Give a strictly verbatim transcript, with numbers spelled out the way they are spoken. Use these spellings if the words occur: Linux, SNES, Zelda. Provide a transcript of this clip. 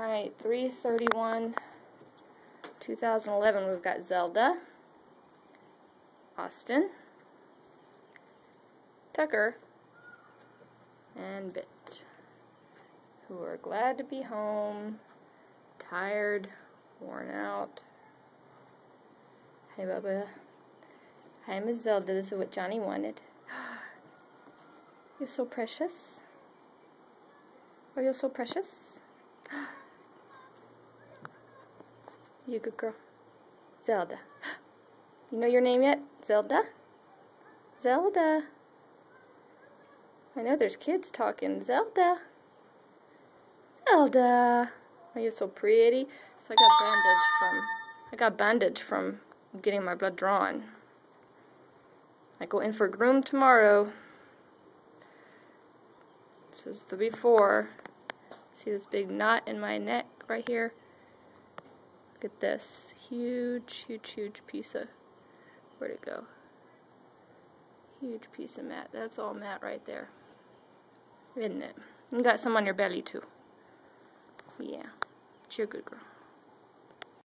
Alright, three thirty-one two thousand eleven, we've got Zelda, Austin, Tucker, and Bit, who are glad to be home, tired, worn out. Hey, Bubba. Hi, Miss Zelda. This is what Johnny wanted. You're so precious. Oh, you're so precious. You good girl. Zelda. You know your name yet? Zelda? Zelda. I know there's kids talking. Zelda. Zelda. Oh, you're so pretty. So I got bandage from... I got bandage from getting my blood drawn. I go in for a groom tomorrow. This is the before. See this big knot in my neck right here? Look at this. Huge, huge, huge piece of... Where'd it go? Huge piece of mat. That's all mat right there. Isn't it? You got some on your belly too. Yeah. But you're a good girl.